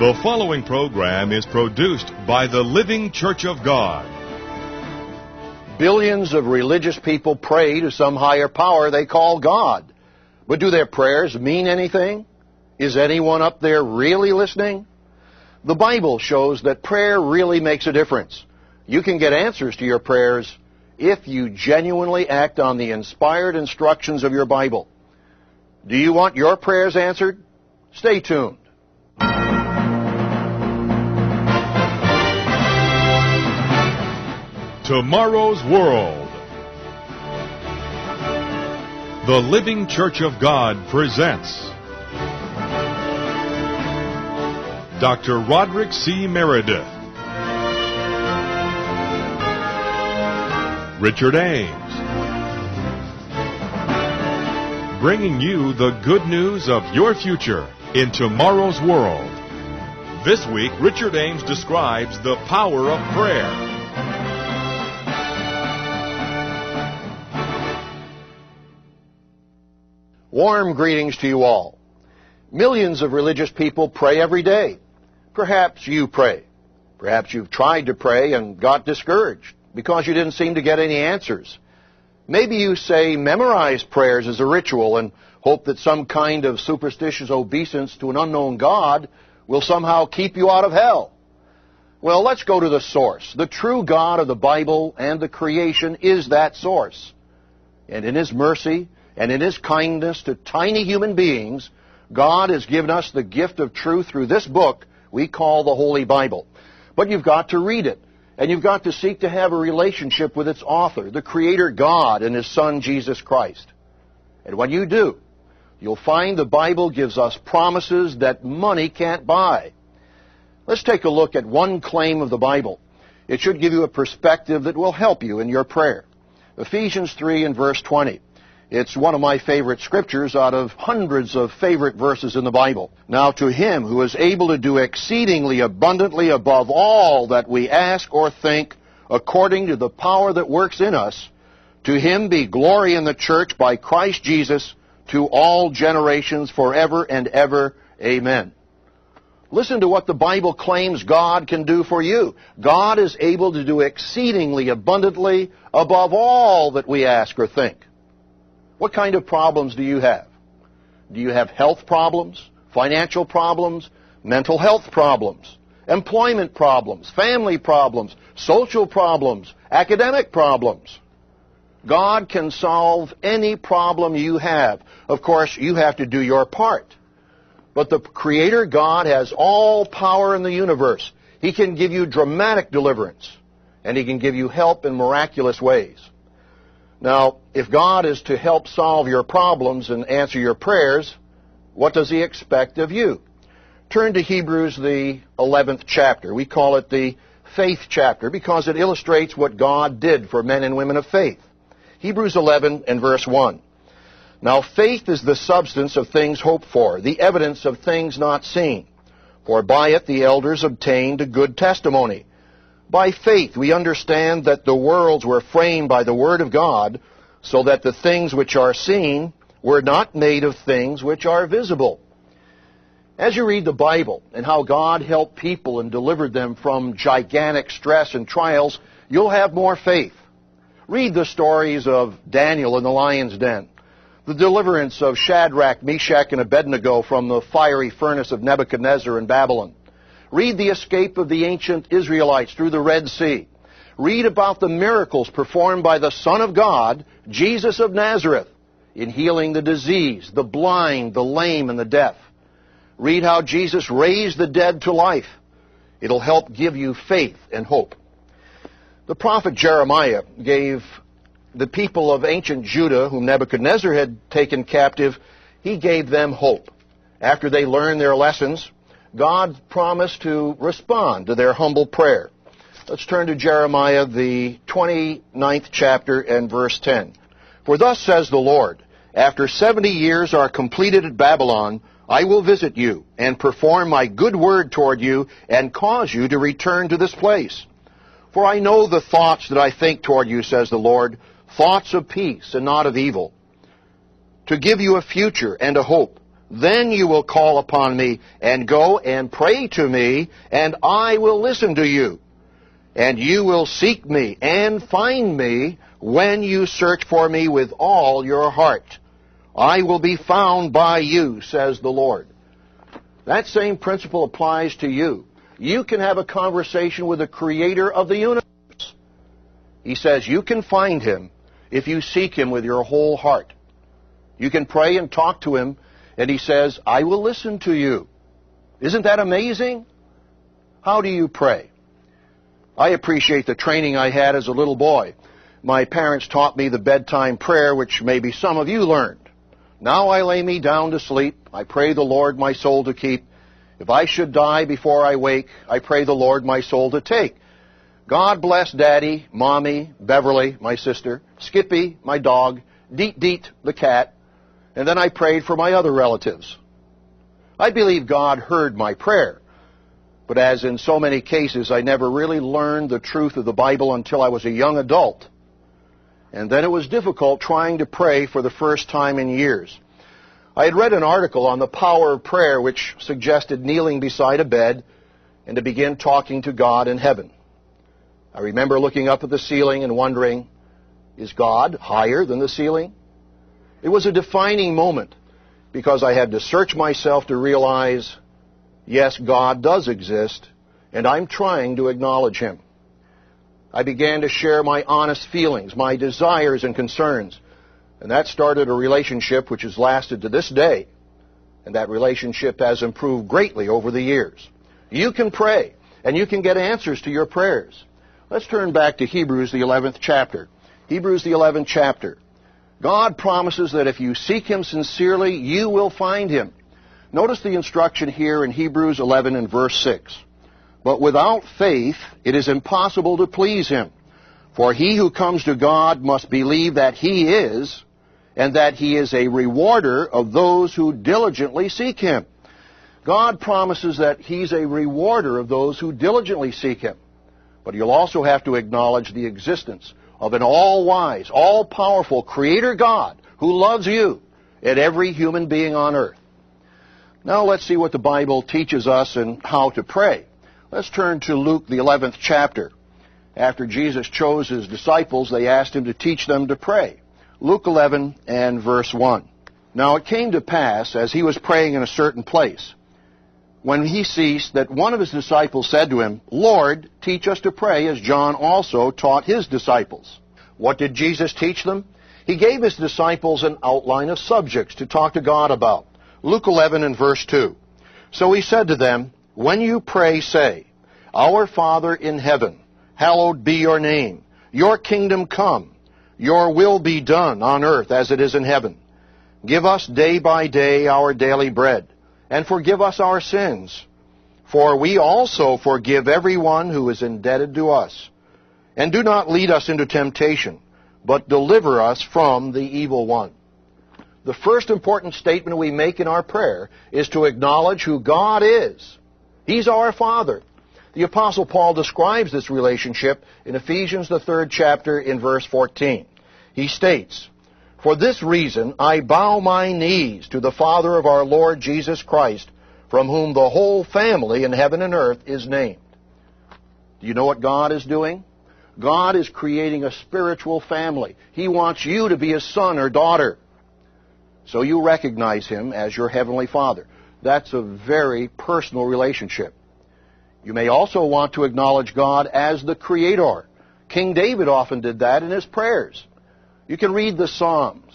The following program is produced by the Living Church of God. Billions of religious people pray to some higher power they call God. But do their prayers mean anything? Is anyone up there really listening? The Bible shows that prayer really makes a difference. You can get answers to your prayers if you genuinely act on the inspired instructions of your Bible. Do you want your prayers answered? Stay tuned. Tomorrow's World. The Living Church of God presents Dr. Roderick C. Meredith, Richard Ames, bringing you the good news of your future in Tomorrow's World. This week, Richard Ames describes the power of prayer. Warm greetings to you all. Millions of religious people pray every day. Perhaps you pray. Perhaps you've tried to pray and got discouraged because you didn't seem to get any answers. Maybe you say memorize prayers as a ritual and hope that some kind of superstitious obeisance to an unknown God will somehow keep you out of hell. Well, let's go to the source. The true God of the Bible and the creation is that source. And in His mercy, and in His kindness to tiny human beings, God has given us the gift of truth through this book we call the Holy Bible. But you've got to read it, and you've got to seek to have a relationship with its author, the Creator God and His Son, Jesus Christ. And when you do, you'll find the Bible gives us promises that money can't buy. Let's take a look at one claim of the Bible. It should give you a perspective that will help you in your prayer. Ephesians 3 and verse 20. It's one of my favorite scriptures out of hundreds of favorite verses in the Bible. Now to Him who is able to do exceedingly abundantly above all that we ask or think, according to the power that works in us, to Him be glory in the church by Christ Jesus to all generations forever and ever. Amen. Listen to what the Bible claims God can do for you. God is able to do exceedingly abundantly above all that we ask or think. What kind of problems do you have? Do you have health problems, financial problems, mental health problems, employment problems, family problems, social problems, academic problems? God can solve any problem you have. Of course, you have to do your part. But the Creator God has all power in the universe. He can give you dramatic deliverance, and He can give you help in miraculous ways. Now, if God is to help solve your problems and answer your prayers, what does He expect of you? Turn to Hebrews, the 11th chapter. We call it the faith chapter because it illustrates what God did for men and women of faith. Hebrews 11 and verse 1. Now, faith is the substance of things hoped for, the evidence of things not seen. For by it the elders obtained a good testimony. By faith we understand that the worlds were framed by the Word of God, so that the things which are seen were not made of things which are visible. As you read the Bible and how God helped people and delivered them from gigantic stress and trials, you'll have more faith. Read the stories of Daniel in the lion's den, the deliverance of Shadrach, Meshach, and Abednego from the fiery furnace of Nebuchadnezzar in Babylon. Read the escape of the ancient Israelites through the Red Sea. Read about the miracles performed by the Son of God, Jesus of Nazareth, in healing the diseased, the blind, the lame, and the deaf. Read how Jesus raised the dead to life. It'll help give you faith and hope. The prophet Jeremiah gave the people of ancient Judah, whom Nebuchadnezzar had taken captive, he gave them hope. After they learned their lessons, God promised to respond to their humble prayer. Let's turn to Jeremiah, the 29th chapter and verse 10. For thus says the Lord, after 70 years are completed at Babylon, I will visit you and perform my good word toward you and cause you to return to this place. For I know the thoughts that I think toward you, says the Lord, thoughts of peace and not of evil, to give you a future and a hope. Then you will call upon me, and go and pray to me, and I will listen to you. And you will seek me and find me when you search for me with all your heart. I will be found by you, says the Lord. That same principle applies to you. You can have a conversation with the Creator of the universe. He says you can find Him if you seek Him with your whole heart. You can pray and talk to Him, and He says, I will listen to you. Isn't that amazing? How do you pray? I appreciate the training I had as a little boy. My parents taught me the bedtime prayer, which maybe some of you learned. Now I lay me down to sleep. I pray the Lord my soul to keep. If I should die before I wake, I pray the Lord my soul to take. God bless Daddy, Mommy, Beverly, my sister, Skippy, my dog, Deet Deet, the cat, and then I prayed for my other relatives. I believe God heard my prayer, but as in so many cases, I never really learned the truth of the Bible until I was a young adult. And then it was difficult trying to pray for the first time in years. I had read an article on the power of prayer which suggested kneeling beside a bed and to begin talking to God in heaven. I remember looking up at the ceiling and wondering, is God higher than the ceiling? It was a defining moment because I had to search myself to realize, yes, God does exist, and I'm trying to acknowledge Him. I began to share my honest feelings, my desires and concerns, and that started a relationship which has lasted to this day, and that relationship has improved greatly over the years. You can pray, and you can get answers to your prayers. Let's turn back to Hebrews, the 11th chapter. Hebrews, the 11th chapter. God promises that if you seek Him sincerely, you will find Him. Notice the instruction here in Hebrews 11 and verse 6. But without faith, it is impossible to please Him. For he who comes to God must believe that He is, and that He is a rewarder of those who diligently seek Him. God promises that He's a rewarder of those who diligently seek Him. But you'll also have to acknowledge the existence of an all-wise, all-powerful Creator God who loves you and every human being on earth. Now let's see what the Bible teaches us and how to pray. Let's turn to Luke, the 11th chapter. After Jesus chose His disciples, they asked Him to teach them to pray. Luke 11 and verse 1. Now it came to pass, as He was praying in a certain place, when He ceased, that one of His disciples said to Him, Lord, teach us to pray, as John also taught his disciples. What did Jesus teach them? He gave His disciples an outline of subjects to talk to God about. Luke 11 and verse 2. So He said to them, when you pray, say, Our Father in heaven, hallowed be your name. Your kingdom come. Your will be done on earth as it is in heaven. Give us day by day our daily bread. And forgive us our sins, for we also forgive everyone who is indebted to us. And do not lead us into temptation, but deliver us from the evil one. The first important statement we make in our prayer is to acknowledge who God is. He's our Father. The Apostle Paul describes this relationship in Ephesians, the 3rd chapter, in verse 14. He states, For this reason I bow my knees to the Father of our Lord Jesus Christ, from whom the whole family in heaven and earth is named. Do you know what God is doing? God is creating a spiritual family. He wants you to be His son or daughter. So you recognize Him as your Heavenly Father. That's a very personal relationship. You may also want to acknowledge God as the Creator. King David often did that in his prayers. You can read the Psalms.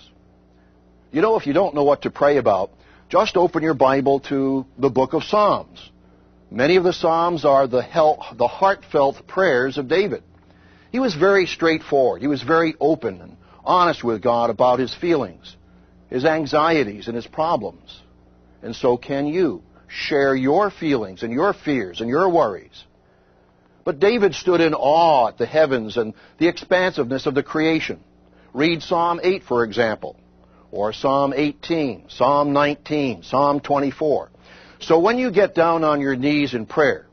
You know, if you don't know what to pray about, just open your Bible to the book of Psalms. Many of the Psalms are the heartfelt prayers of David. He was very straightforward. He was very open and honest with God about his feelings, his anxieties, and his problems. And so can you share your feelings and your fears and your worries. But David stood in awe at the heavens and the expansiveness of the creation. Read Psalm 8, for example, or Psalm 18, Psalm 19, Psalm 24. So when you get down on your knees in prayer,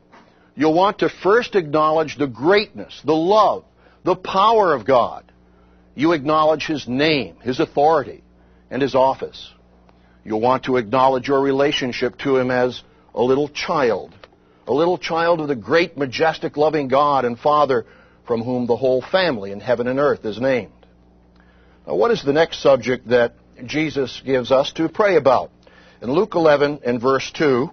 you'll want to first acknowledge the greatness, the love, the power of God. You acknowledge His name, His authority, and His office. You'll want to acknowledge your relationship to him as a little child of the great, majestic, loving God and Father from whom the whole family in heaven and earth is named. Now, what is the next subject that Jesus gives us to pray about? In Luke 11 and verse 2,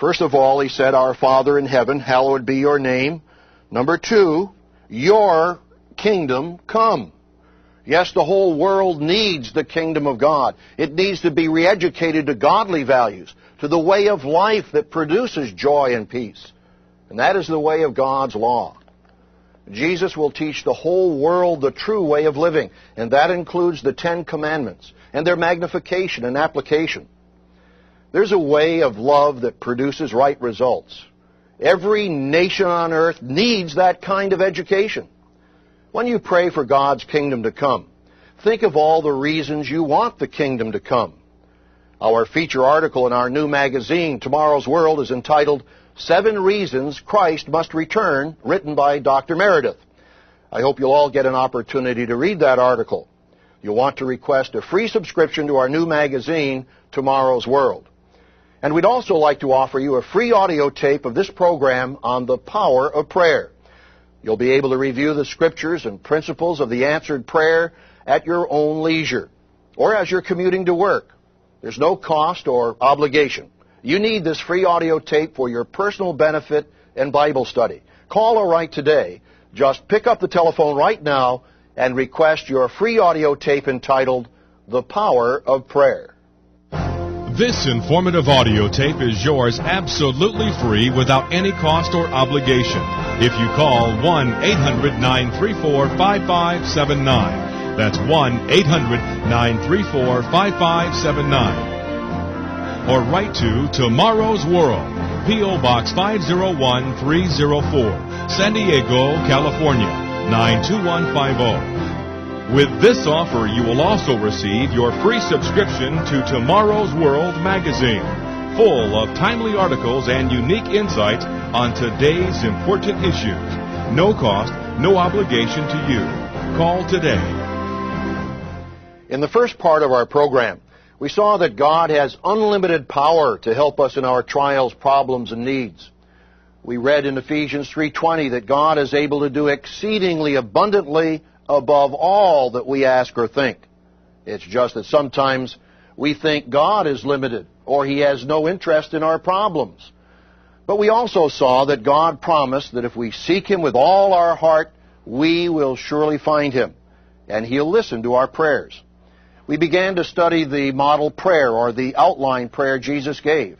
first of all, he said, Our Father in heaven, hallowed be your name. Number two, your kingdom come. Yes, the whole world needs the kingdom of God. It needs to be re-educated to godly values, to the way of life that produces joy and peace. And that is the way of God's law. Jesus will teach the whole world the true way of living, and that includes the Ten Commandments and their magnification and application. There's a way of love that produces right results. Every nation on earth needs that kind of education. When you pray for God's kingdom to come, think of all the reasons you want the kingdom to come. Our feature article in our new magazine, Tomorrow's World, is entitled, 7 Reasons Christ Must Return, written by Dr. Meredith. I hope you'll all get an opportunity to read that article. You'll want to request a free subscription to our new magazine, Tomorrow's World. And we'd also like to offer you a free audio tape of this program on the power of prayer. You'll be able to review the scriptures and principles of the answered prayer at your own leisure or as you're commuting to work. There's no cost or obligation. You need this free audio tape for your personal benefit and Bible study. Call or write today. Just pick up the telephone right now and request your free audio tape entitled, The Power of Prayer. This informative audio tape is yours absolutely free without any cost or obligation if you call 1-800-934-5579. That's 1-800-934-5579. Or write to Tomorrow's World, P.O. Box 501304, San Diego, California, 92150. With this offer, you will also receive your free subscription to Tomorrow's World magazine, full of timely articles and unique insights on today's important issues. No cost, no obligation to you. Call today. In the first part of our program, we saw that God has unlimited power to help us in our trials, problems, and needs. We read in Ephesians 3:20 that God is able to do exceedingly abundantly above all that we ask or think. It's just that sometimes we think God is limited or He has no interest in our problems. But we also saw that God promised that if we seek Him with all our heart, we will surely find Him, and He'll listen to our prayers. We began to study the model prayer, or the outline prayer Jesus gave.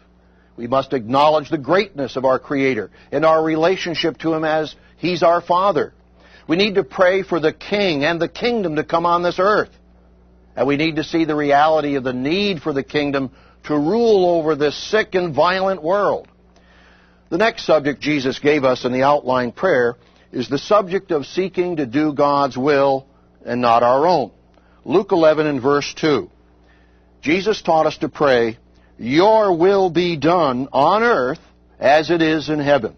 We must acknowledge the greatness of our Creator and our relationship to Him as He's our Father. We need to pray for the King and the Kingdom to come on this earth. And we need to see the reality of the need for the Kingdom to rule over this sick and violent world. The next subject Jesus gave us in the outline prayer is the subject of seeking to do God's will and not our own. Luke 11 and verse 2, Jesus taught us to pray, Your will be done on earth as it is in heaven.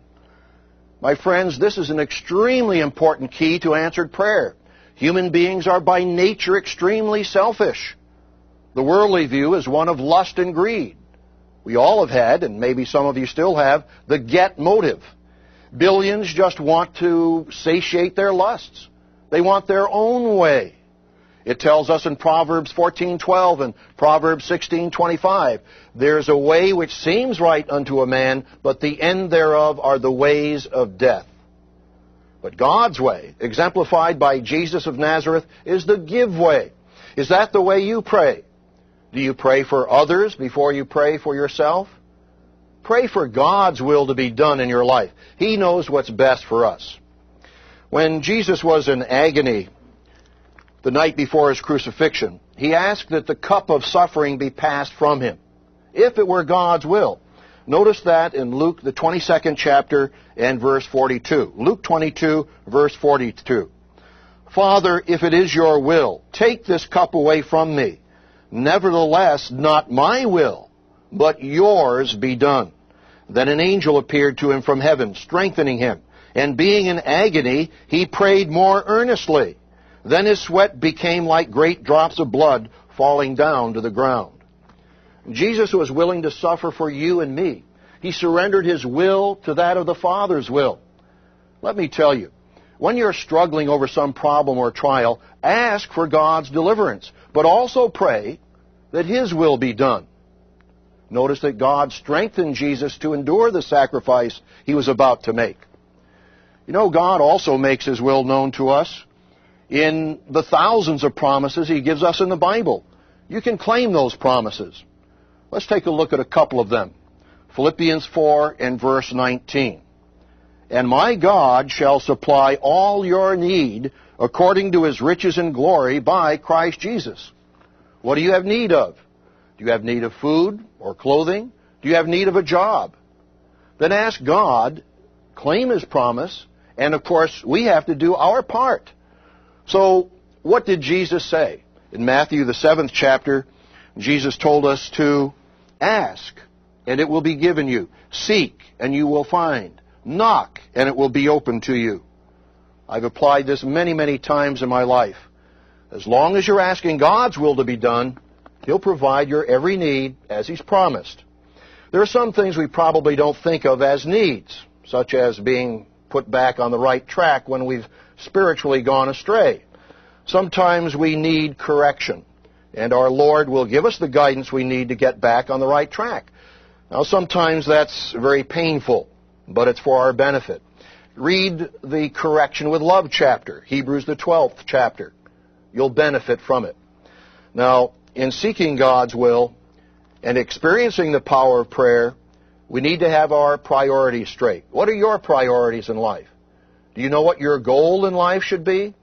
My friends, this is an extremely important key to answered prayer. Human beings are by nature extremely selfish. The worldly view is one of lust and greed. We all have had, and maybe some of you still have, the get motive. Billions just want to satiate their lusts. They want their own way. It tells us in Proverbs 14:12 and Proverbs 16:25, There's a way which seems right unto a man, but the end thereof are the ways of death. But God's way, exemplified by Jesus of Nazareth, is the give way. Is that the way you pray? Do you pray for others before you pray for yourself? Pray for God's will to be done in your life. He knows what's best for us. When Jesus was in agony, the night before His crucifixion, He asked that the cup of suffering be passed from Him, if it were God's will. Notice that in Luke, the 22nd chapter, and verse 42. Luke 22, verse 42. Father, if it is your will, take this cup away from me. Nevertheless, not my will, but yours be done. Then an angel appeared to Him from heaven, strengthening Him. And being in agony, He prayed more earnestly. Then His sweat became like great drops of blood falling down to the ground. Jesus was willing to suffer for you and me. He surrendered His will to that of the Father's will. Let me tell you, when you're struggling over some problem or trial, ask for God's deliverance, but also pray that His will be done. Notice that God strengthened Jesus to endure the sacrifice He was about to make. You know, God also makes His will known to us in the thousands of promises He gives us in the Bible. You can claim those promises. Let's take a look at a couple of them. Philippians 4 and verse 19. And my God shall supply all your need according to His riches and glory by Christ Jesus. What do you have need of? Do you have need of food or clothing? Do you have need of a job? Then ask God, claim His promise, and of course we have to do our part. So what did Jesus say? In Matthew the 7th chapter, Jesus told us to ask, and it will be given you. Seek, and you will find. Knock, and it will be opened to you. I've applied this many, many times in my life. As long as you're asking God's will to be done, He'll provide your every need as He's promised. There are some things we probably don't think of as needs, such as being put back on the right track when we've spiritually gone astray. Sometimes we need correction, and our Lord will give us the guidance we need to get back on the right track. Now, sometimes that's very painful, but it's for our benefit. Read the Correction with Love chapter, Hebrews the 12th chapter. You'll benefit from it. Now, in seeking God's will and experiencing the power of prayer, we need to have our priorities straight. What are your priorities in life? Do you know what your goal in life should be?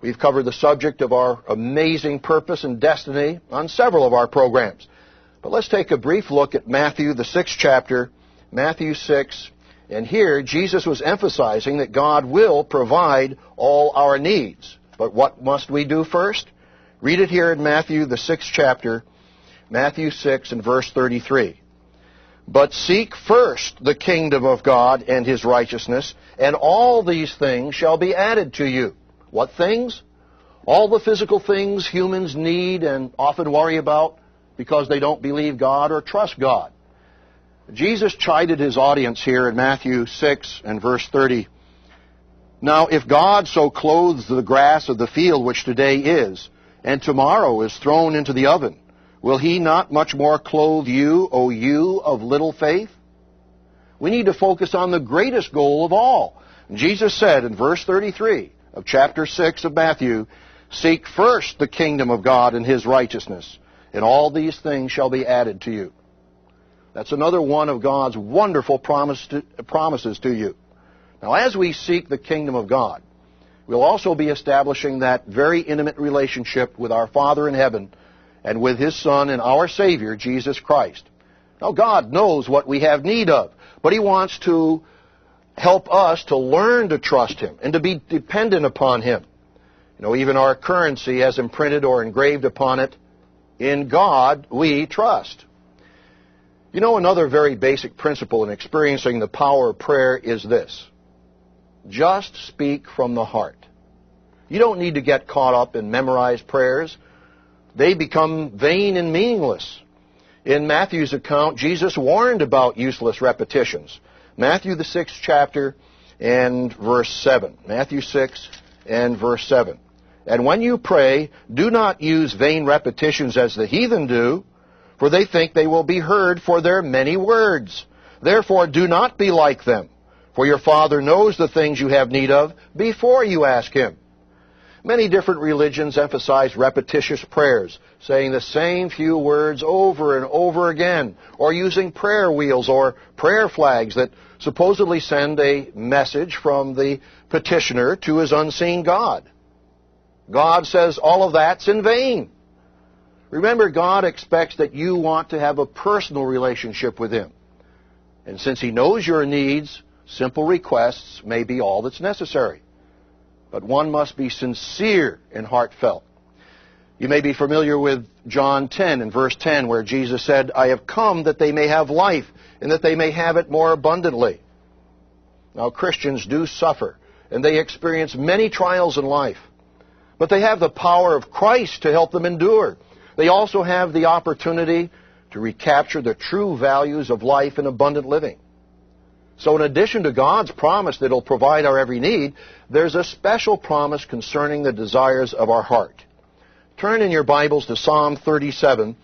We've covered the subject of our amazing purpose and destiny on several of our programs. But let's take a brief look at Matthew, the 6th chapter, Matthew 6. And here, Jesus was emphasizing that God will provide all our needs. But what must we do first? Read it here in Matthew, the 6th chapter, Matthew 6 and verse 33. But seek first the kingdom of God and His righteousness, and all these things shall be added to you. What things? All the physical things humans need and often worry about because they don't believe God or trust God. Jesus chided His audience here in Matthew 6 and verse 30. Now, if God so clothes the grass of the field, which today is, and tomorrow is thrown into the oven, will He not much more clothe you, O you of little faith? We need to focus on the greatest goal of all. Jesus said in verse 33 of chapter 6 of Matthew, seek first the kingdom of God and His righteousness, and all these things shall be added to you. That's another one of God's wonderful promises to you. Now, as we seek the kingdom of God, we'll also be establishing that very intimate relationship with our Father in heaven and with His Son and our Savior, Jesus Christ. Now, God knows what we have need of, but He wants to help us to learn to trust Him and to be dependent upon Him. You know, even our currency has imprinted or engraved upon it, in God we trust. You know, another very basic principle in experiencing the power of prayer is this. Just speak from the heart. You don't need to get caught up in memorized prayers. They become vain and meaningless. In Matthew's account, Jesus warned about useless repetitions. Matthew the 6th chapter and verse 7. Matthew 6 and verse 7. And when you pray, do not use vain repetitions as the heathen do, for they think they will be heard for their many words. Therefore, do not be like them, for your Father knows the things you have need of before you ask Him. Many different religions emphasize repetitious prayers, saying the same few words over and over again, or using prayer wheels or prayer flags that supposedly send a message from the petitioner to his unseen God. God says all of that's in vain. Remember, God expects that you want to have a personal relationship with Him. And since He knows your needs, simple requests may be all that's necessary. But one must be sincere and heartfelt. You may be familiar with John 10 and verse 10, where Jesus said, I have come that they may have life, and that they may have it more abundantly. Now, Christians do suffer, and they experience many trials in life. But they have the power of Christ to help them endure. They also have the opportunity to recapture the true values of life and abundant living. So in addition to God's promise that He'll provide our every need, there's a special promise concerning the desires of our heart. Turn in your Bibles to Psalm 37,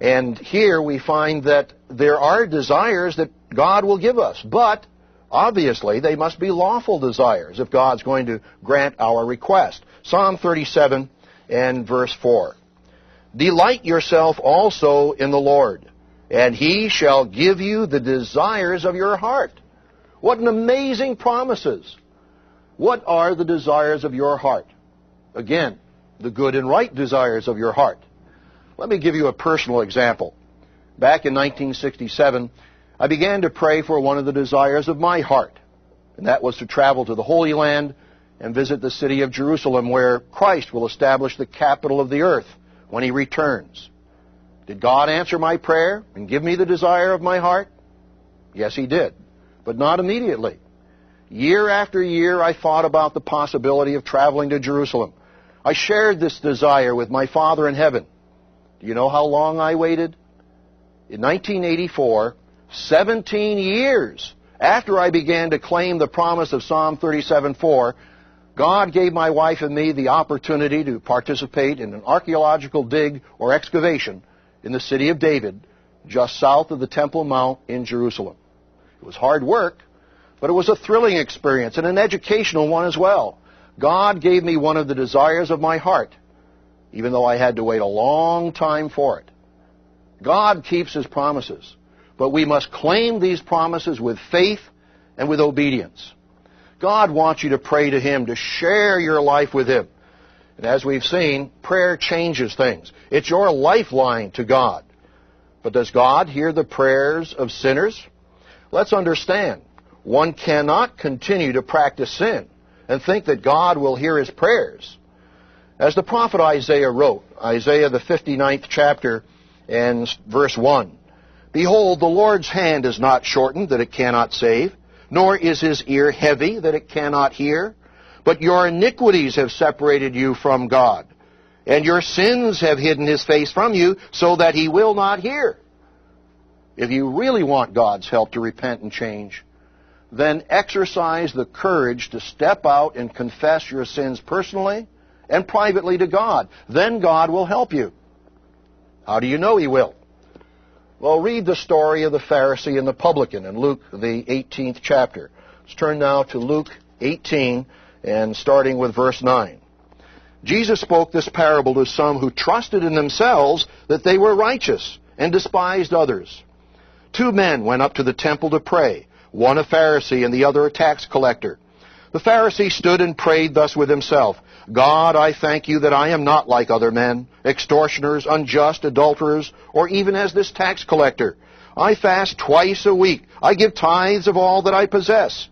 and here we find that there are desires that God will give us, but obviously they must be lawful desires if God's going to grant our request. Psalm 37 and verse 4. Delight yourself also in the Lord, and He shall give you the desires of your heart. What an amazing promises. What are the desires of your heart? Again, the good and right desires of your heart. Let me give you a personal example. Back in 1967, I began to pray for one of the desires of my heart, and that was to travel to the Holy Land and visit the city of Jerusalem, where Christ will establish the capital of the earth when He returns. Did God answer my prayer and give me the desire of my heart? Yes, He did, but not immediately. Year after year, I thought about the possibility of traveling to Jerusalem. I shared this desire with my Father in heaven. Do you know how long I waited? In 1984, 17 years after I began to claim the promise of Psalm 37:4, God gave my wife and me the opportunity to participate in an archaeological dig or excavation in the city of David, just south of the Temple Mount in Jerusalem. It was hard work, but it was a thrilling experience and an educational one as well. God gave me one of the desires of my heart, even though I had to wait a long time for it. God keeps His promises, but we must claim these promises with faith and with obedience. God wants you to pray to Him, to share your life with Him. And as we've seen, prayer changes things. It's your lifeline to God. But does God hear the prayers of sinners? Let's understand, one cannot continue to practice sin and think that God will hear his prayers. As the prophet Isaiah wrote, Isaiah the 59th chapter and verse 1, Behold, the Lord's hand is not shortened that it cannot save, nor is his ear heavy that it cannot hear. But your iniquities have separated you from God, and your sins have hidden his face from you, so that he will not hear. If you really want God's help to repent and change, then exercise the courage to step out and confess your sins personally and privately to God. Then God will help you. How do you know he will? Well, read the story of the Pharisee and the publican in Luke, the 18th chapter. Let's turn now to Luke 18, and starting with verse 9. Jesus spoke this parable to some who trusted in themselves that they were righteous and despised others. Two men went up to the temple to pray, one a Pharisee and the other a tax collector. The Pharisee stood and prayed thus with himself, God, I thank you that I am not like other men, extortioners, unjust, adulterers, or even as this tax collector. I fast twice a week. I give tithes of all that I possess.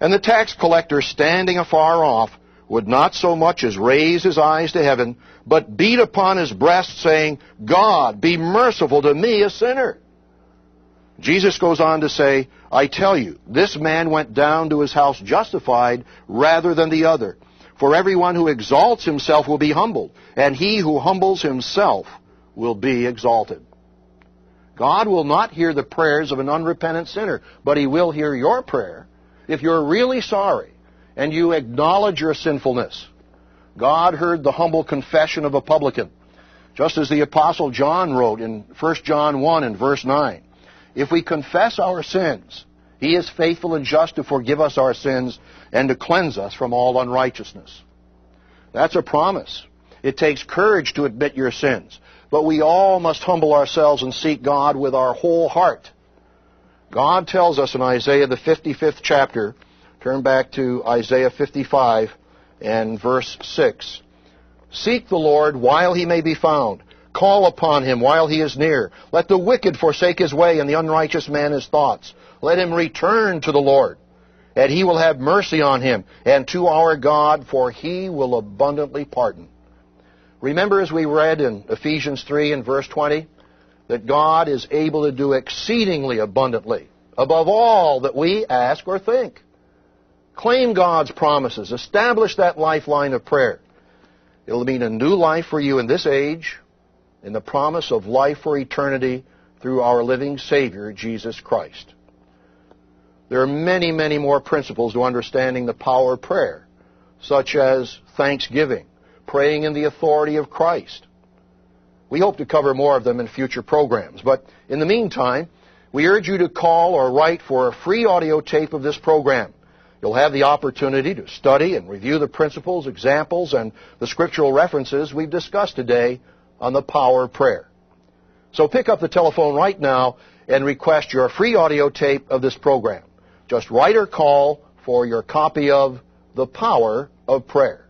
And the tax collector, standing afar off, would not so much as raise his eyes to heaven, but beat upon his breast, saying, God, be merciful to me, a sinner. Jesus goes on to say, I tell you, this man went down to his house justified rather than the other. For everyone who exalts himself will be humbled, and he who humbles himself will be exalted. God will not hear the prayers of an unrepentant sinner, but he will hear your prayer. If you're really sorry and you acknowledge your sinfulness, God heard the humble confession of a publican. Just as the Apostle John wrote in 1 John 1 and verse 9, If we confess our sins, He is faithful and just to forgive us our sins and to cleanse us from all unrighteousness. That's a promise. It takes courage to admit your sins, but we all must humble ourselves and seek God with our whole heart. God tells us in Isaiah, the 55th chapter, turn back to Isaiah 55 and verse 6, Seek the Lord while he may be found. Call upon him while he is near. Let the wicked forsake his way and the unrighteous man his thoughts. Let him return to the Lord, and he will have mercy on him, and to our God, for he will abundantly pardon. Remember, as we read in Ephesians 3 and verse 20, that God is able to do exceedingly abundantly, above all that we ask or think. Claim God's promises. Establish that lifeline of prayer. It'll mean a new life for you in this age in the promise of life for eternity through our living Savior, Jesus Christ. There are many, many more principles to understanding the power of prayer, such as thanksgiving, praying in the authority of Christ. We hope to cover more of them in future programs, but in the meantime, we urge you to call or write for a free audio tape of this program. You'll have the opportunity to study and review the principles, examples, and the scriptural references we've discussed today on the power of prayer. So pick up the telephone right now and request your free audio tape of this program. Just write or call for your copy of The Power of Prayer.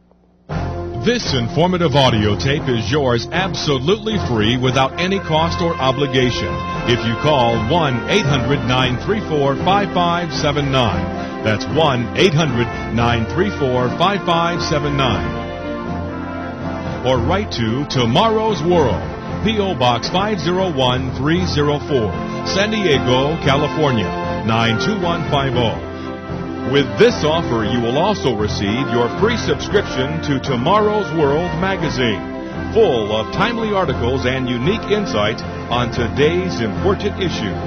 This informative audio tape is yours absolutely free without any cost or obligation if you call 1-800-934-5579. That's 1-800-934-5579. Or write to Tomorrow's World, P.O. Box 501304, San Diego, California, 92150. With this offer, you will also receive your free subscription to Tomorrow's World magazine, full of timely articles and unique insights on today's important issues.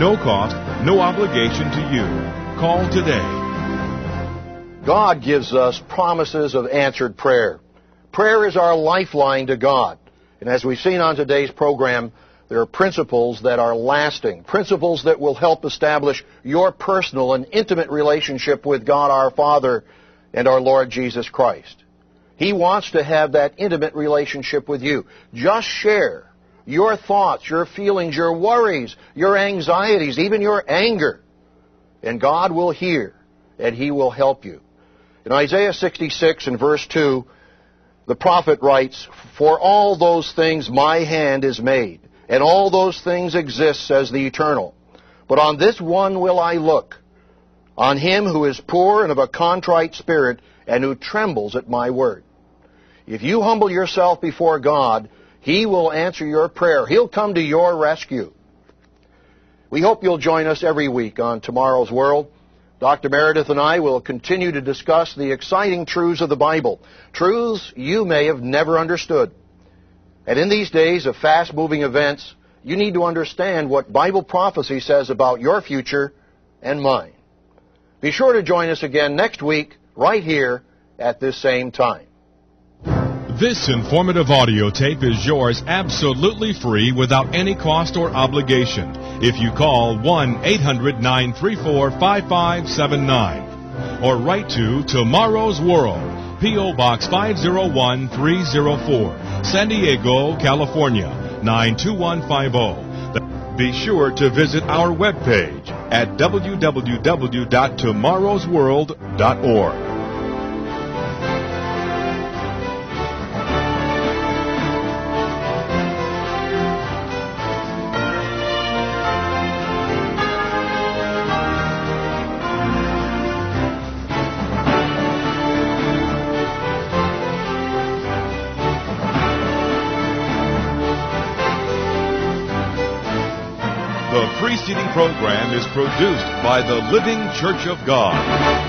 No cost, no obligation to you. Call today. God gives us promises of answered prayer. Prayer is our lifeline to God. And as we've seen on today's program, there are principles that are lasting, principles that will help establish your personal and intimate relationship with God our Father and our Lord Jesus Christ. He wants to have that intimate relationship with you. Just share your thoughts, your feelings, your worries, your anxieties, even your anger, and God will hear, and He will help you. In Isaiah 66 and verse 2, the prophet writes, "For all those things my hand is made, and all those things exist, says the Eternal. But on this one will I look, on him who is poor and of a contrite spirit, and who trembles at my word." If you humble yourself before God, He will answer your prayer. He'll come to your rescue. We hope you'll join us every week on Tomorrow's World. Dr. Meredith and I will continue to discuss the exciting truths of the Bible, truths you may have never understood. And in these days of fast-moving events, you need to understand what Bible prophecy says about your future and mine. Be sure to join us again next week, right here at this same time. This informative audio tape is yours absolutely free without any cost or obligation if you call 1-800-934-5579 or write to Tomorrow's World, P.O. Box 501304, San Diego, California, 92150. Be sure to visit our webpage at www.tomorrowsworld.org. The preceding program is produced by the Living Church of God.